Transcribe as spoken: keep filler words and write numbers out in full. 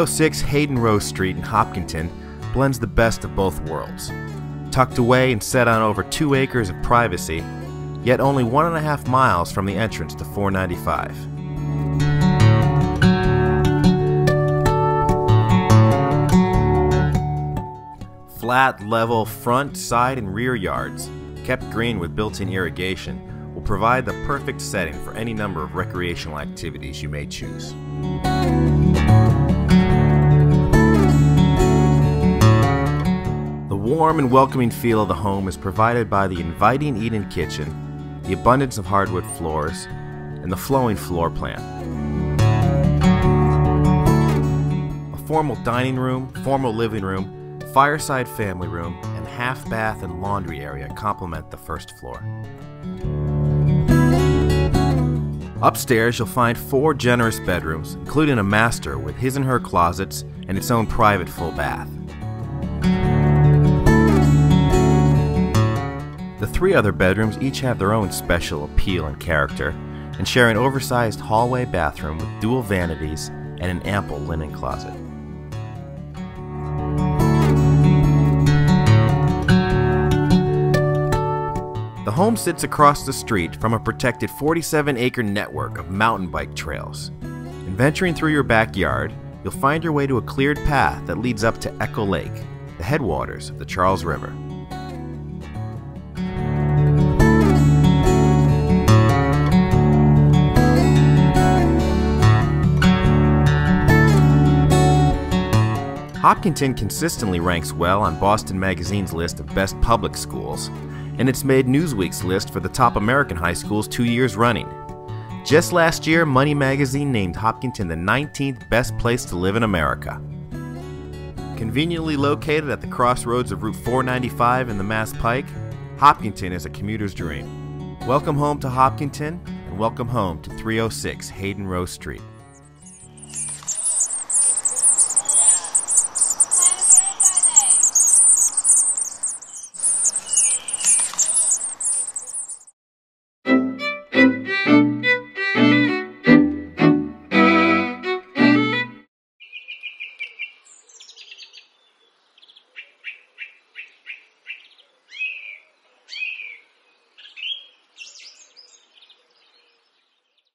three oh six Hayden Rowe Street in Hopkinton blends the best of both worlds. Tucked away and set on over two acres of privacy, yet only one and a half miles from the entrance to four ninety-five. Flat, level front, side, and rear yards, kept green with built-in irrigation, will provide the perfect setting for any number of recreational activities you may choose. The warm and welcoming feel of the home is provided by the inviting eat-in kitchen, the abundance of hardwood floors, and the flowing floor plan. A formal dining room, formal living room, fireside family room, and half bath and laundry area complement the first floor. Upstairs you'll find four generous bedrooms, including a master with his and her closets and its own private full bath. The three other bedrooms each have their own special appeal and character, and share an oversized hallway bathroom with dual vanities and an ample linen closet. The home sits across the street from a protected forty-seven acre network of mountain bike trails. And venturing through your backyard, you'll find your way to a cleared path that leads up to Echo Lake, the headwaters of the Charles River. Hopkinton consistently ranks well on Boston Magazine's list of best public schools, and it's made Newsweek's list for the top American high schools two years running. Just last year, Money Magazine named Hopkinton the nineteenth best place to live in America. Conveniently located at the crossroads of Route four ninety-five and the Mass Pike, Hopkinton is a commuter's dream. Welcome home to Hopkinton, and welcome home to three oh six Hayden Rowe Street.